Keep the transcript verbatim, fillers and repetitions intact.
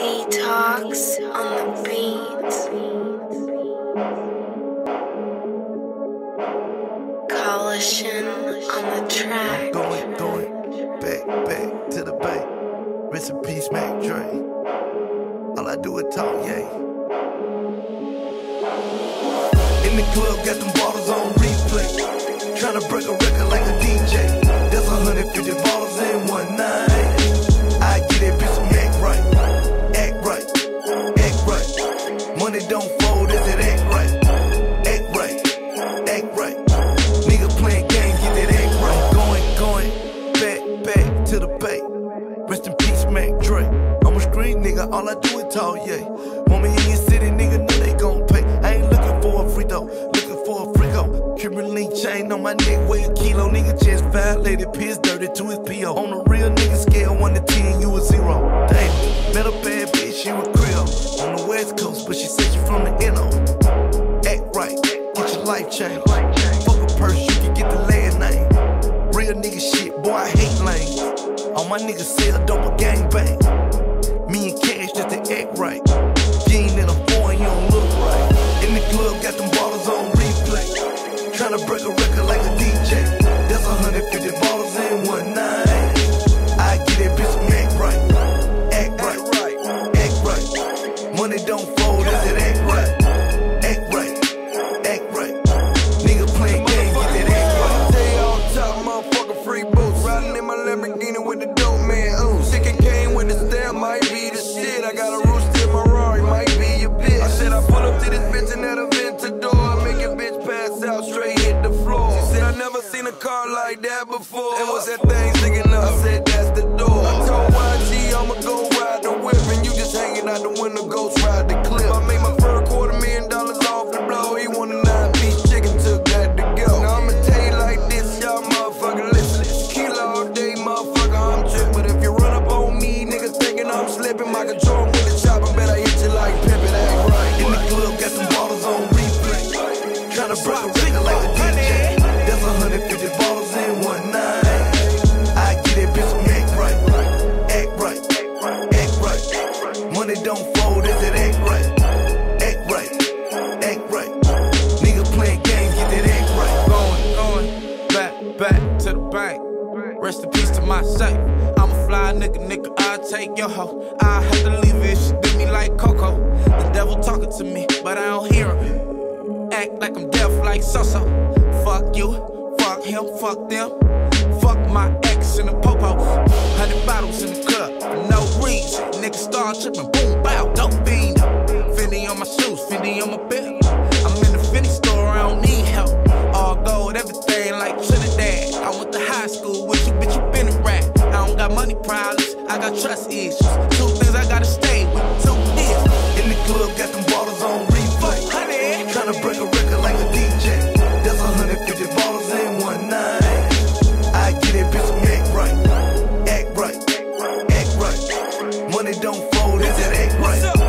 Detox on the beat. Coalition on the track. Going, going, back, back to the bay. Rest in peace, Mac Dre. All I do is talk, yay. In the club, got them bottles on replay. Tryna break a record like a D J. That's one hundred fifty bottles in one night. I get it, bitch, act right, act right, act right. Money don't fold, is it act right, act right, act right. Nigga playing game, get it act right. Going, going, back, back to the bay. Rest in peace, Mac Dre. I'm a screen nigga, all I do is talk, yeah. Want me in your city, nigga, know they gon' pay. I ain't looking for a free though, looking for a free go. Cuban link chain on my neck, weigh a kilo. Nigga chest violated, piss dirty to his P O. On the real nigga scale, one to ten, you a zero. Damn, met a bad bitch, she was Creole. On the west coast, but she said she from the N O. Act right, get your life changed. Fuck a purse, you can get the last name. Real nigga shit, boy, I hate lanes. All my niggas sell dope or gang bang. Me and Cash just to act right. Gene in a foreign, you don't look right. In the club, got them bottles on replay. Tryna break a record like a D J. That's one hundred fifty bottles in one night. I get it, bitch, act right. Act right, act right. Money don't fold, is it act right? Act right, act right. Nigga playing game, get it act right. Stay on top, motherfucker, free boots. Riding in my Lamborghini with the dope man, ooh. Chicken came with the stamp, might be the shit. I got a rooster in my Rari, might be your bitch. I said I pull up to this bitch and that a Ventador. Make your bitch pass out, straight hit the floor. She said I never seen a car like that before. And what's that thing sticking up? I said that's the door. I told Y G I'ma go ride the whip, and you just hanging out the window, ghost ride the clip. I made my first quarter million dollars off the blow. He won a nine-piece chicken, took that to go. Now I'ma tell you like this, y'all motherfucker, listen. Tequila all day, motherfucker, I'm trippin'. But if you run up on me, niggas thinking I'm slipping. My control with the chopper, bet I hit you like pimpin'. Act right. In the club, got them bottles on replay. Tryna break a record like a D J. That's one hundred fifty bottles in one night. Money don't fold, is it act right? Act right, act right. Nigga playing game, get that act right. Going, going, back, back to the bank. Rest in peace to my safe. I'm a fly nigga, nigga, I take your hoe. I have to leave it, she do me like Coco. The devil talking to me, but I don't hear him. Act like I'm deaf, like so-so. Fuck you, fuck him, fuck them. Fuck my ex in the popo. Hundred bottles in the club, no reason. Nigga start trippin', boom, bow, dope fiend. Fendi on my shoes, Fendi on my belt. I'm in the Fendi store, I don't need help. All gold, everything like Trinidad. I went to high school with you, bitch, you been a rat. I don't got money problems, I got trust issues. Two things I gotta stay with, two is. In the club, got them bottles on replay. Tryna break a record like a D J. That's one hundred fifty bottles in one night. Act right, act right, act right. Money don't fold, is it act right?